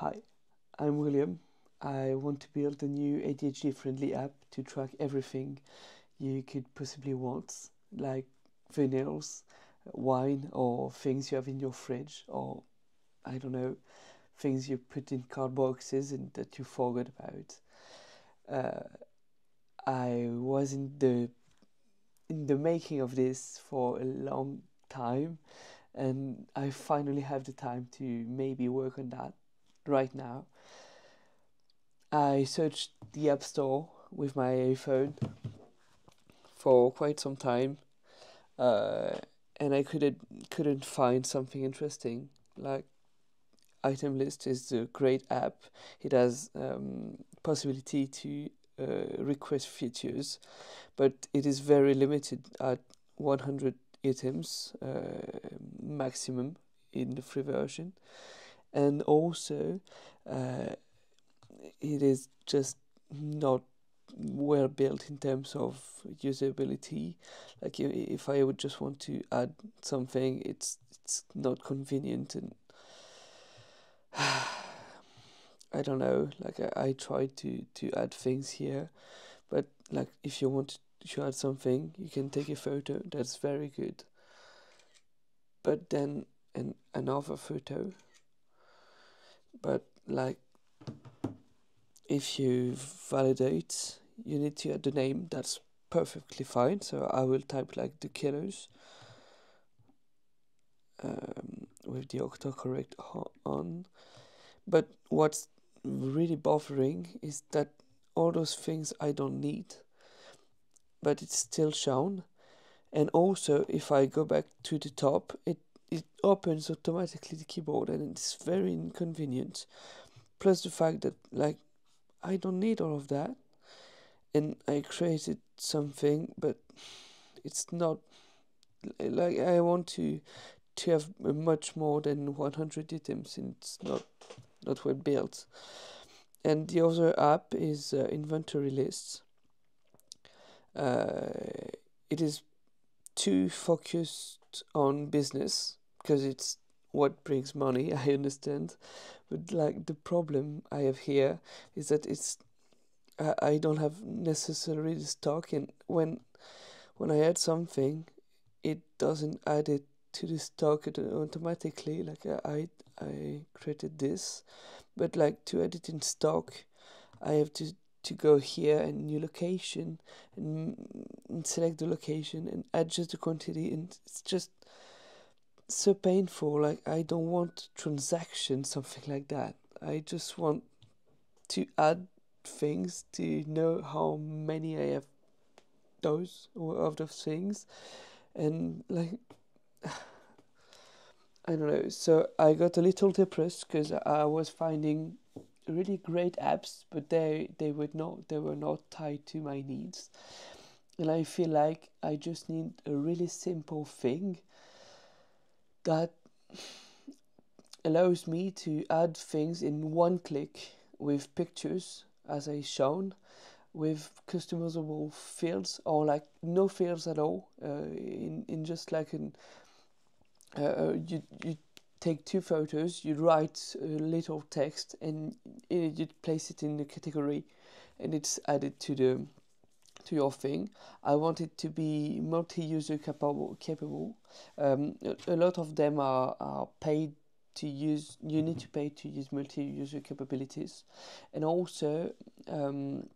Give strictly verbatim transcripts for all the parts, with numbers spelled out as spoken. Hi, I'm William. I want to build a new A D H D-friendly app to track everything you could possibly want, like vinyls, wine, or things you have in your fridge, or, I don't know, things you put in card boxes and that you forgot about. Uh, I was in the, in the making of this for a long time, and I finally have the time to maybe work on that. Right now, I searched the App Store with my iPhone for quite some time, uh, and I couldn't couldn't find something interesting. Like, Item List is a great app. It has um, possibility to uh, request features, but it is very limited at one hundred items uh, maximum in the free version. And also, uh, it is just not well built in terms of usability. Like, if I would just want to add something, it's it's not convenient, and I don't know. Like, I, I tried to to add things here, but like, if you want to add something, you can take a photo. That's very good. But then an another photo. But like, if you validate, you need to add the name. That's perfectly fine. So I will type like the killers um, with the autocorrect on. But what's really bothering is that all those things I don't need, but it's still shown. And also, if I go back to the top, it It opens automatically the keyboard, and it's very inconvenient. Plus the fact that, like, I don't need all of that, and I created something, but it's not like I want to to have much more than one hundred items, and it's not not well built. And the other app is uh, Inventory Lists. Uh, it is too focused on business, because it's what brings money, I understand. But like, the problem I have here is that it's I, I don't have necessarily the stock, and when when I add something, it doesn't add it to the stock automatically. Like, I I created this, but like, to add it in stock, I have to to go here and new location and, and select the location and adjust the quantity, and it's just so painful. Like, I don't want transactions, something like that. I just want to add things, to know how many I have those or of those things, and like, I don't know. So I got a little depressed, because I was finding really great apps, but they they would not they were not tied to my needs, and I feel like I just need a really simple thing that allows me to add things in one click, with pictures as I shown, with customizable fields, or like no fields at all. Uh, in in just like an uh, you you. Take two photos, you write a little text, and you place it in the category, and it's added to the to your thing. I want it to be multi-user capable. capable. Um, a, a lot of them are, are paid to use. You need to pay to use multi-user capabilities, and also um,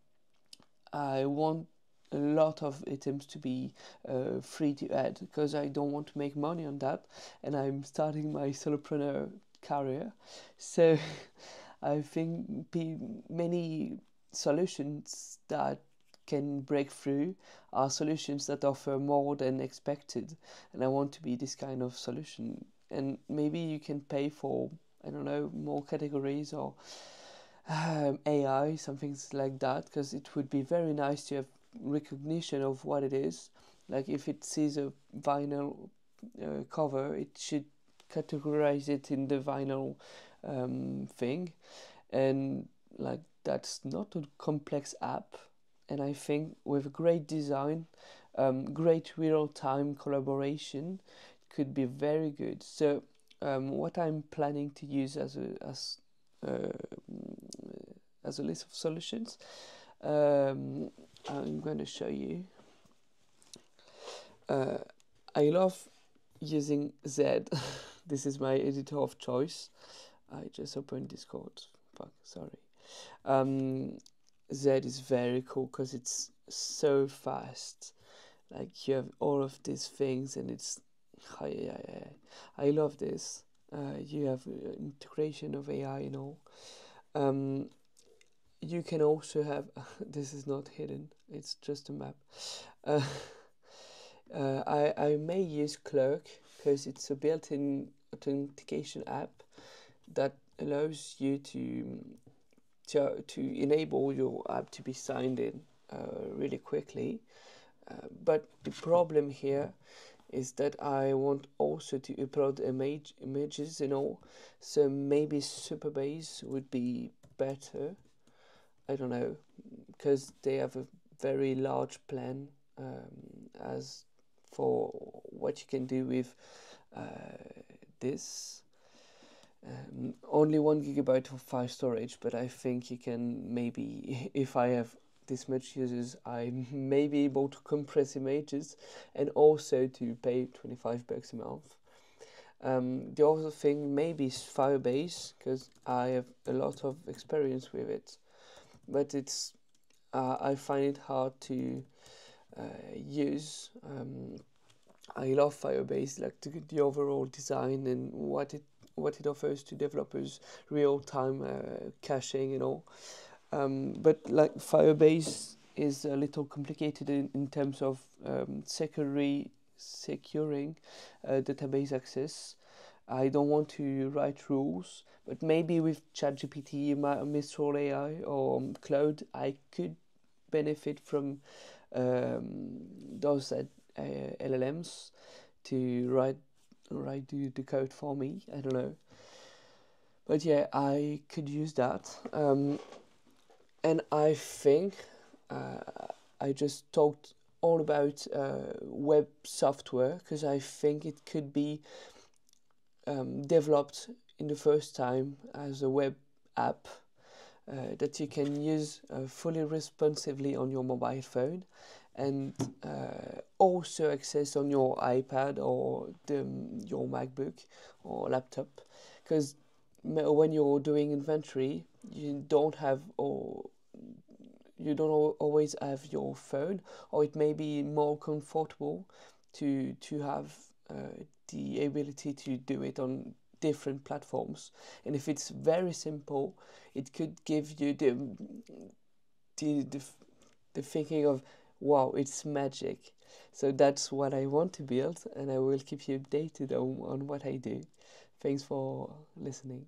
I want a lot of items to be uh, free to add, because I don't want to make money on that, and I'm starting my solopreneur career. So I think many solutions that can break through are solutions that offer more than expected, and I want to be this kind of solution. And maybe you can pay for, I don't know, more categories, or um, A I, something like that, because it would be very nice to have recognition of what it is. Like, if it sees a vinyl uh, cover, it should categorize it in the vinyl um, thing, and like, that's not a complex app. And I think with great design, um, great real-time collaboration could be very good. So um, what I'm planning to use as a as uh, as a list of solutions. Um, I'm going to show you. Uh, I love using Zed. This is my editor of choice. I just opened Discord. Fuck, sorry. Um, Zed is very cool because it's so fast. Like, you have all of these things, and it's. I love this. Uh, you have integration of A I and all. Um, you can also have. This is not hidden, it's just a map. Uh, uh, I, I may use Clerk because it's a built in authentication app that allows you to, to, to enable your app to be signed in uh, really quickly. Uh, but the problem here is that I want also to upload image, images and all, so maybe Supabase would be better. I don't know, because they have a very large plan um, as for what you can do with uh, this. Um, only one gigabyte of file storage, but I think you can maybe, if I have this much users, I may be able to compress images and also to pay twenty-five bucks a month. Um, the other thing maybe is Firebase, because I have a lot of experience with it, but it's uh, I find it hard to uh, use. Um, I love Firebase, like the, the overall design and what it what it offers to developers, real time uh, caching and all. Um, but like Firebase is a little complicated in, in terms of um, security, securing uh, database access. I don't want to write rules, but maybe with ChatGPT, Mistral A I, or Claude, I could benefit from um, those uh, L L Ms to write write the, the code for me. I don't know, but yeah, I could use that. Um, And I think uh, I just talked all about uh, web software because I think it could be um, developed in the first time as a web app uh, that you can use uh, fully responsively on your mobile phone and uh, also access on your iPad or the, your MacBook or laptop, because when you're doing inventory, you don't have or you don't always have your phone, or it may be more comfortable to to have uh, the ability to do it on different platforms. And if it's very simple, it could give you the the the, the thinking of wow, it's magic. So that's what I want to build, and I will keep you updated on, on what I do. Thanks for listening.